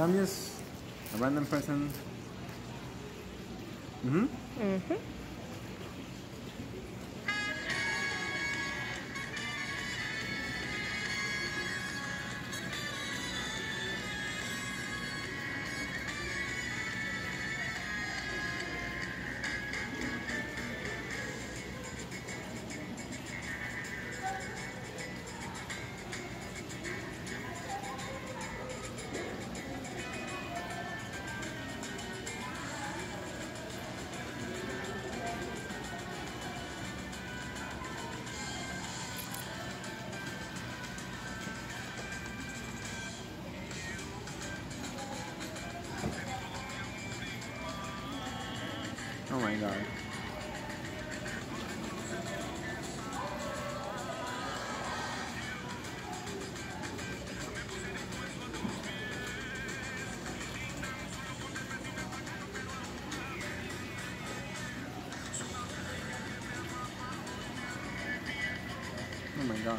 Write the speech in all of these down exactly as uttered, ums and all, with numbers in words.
So I'm just a random person. Mm-hmm. Mm-hmm. Oh my god. Oh my god.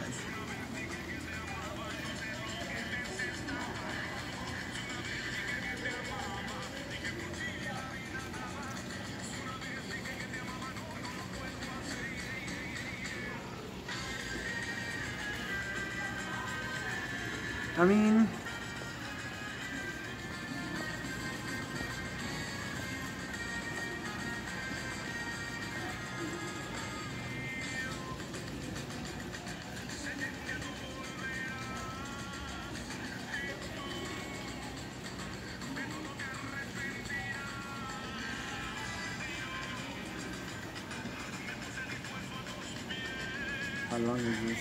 I mean, how long is this?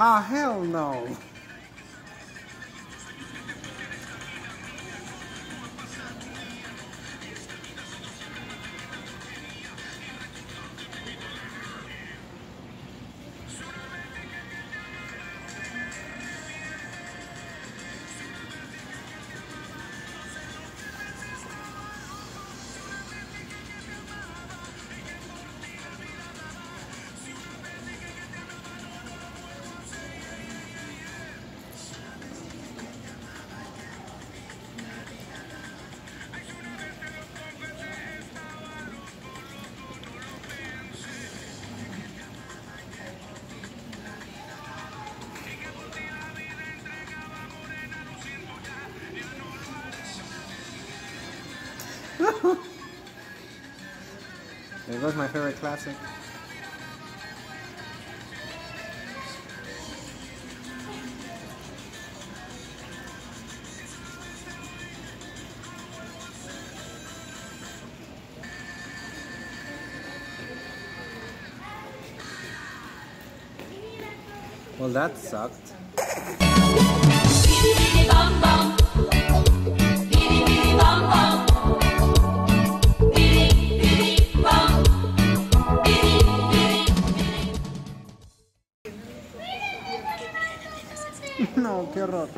Ah, hell no. There goes my favorite classic. Well, that sucked. No, qué horror.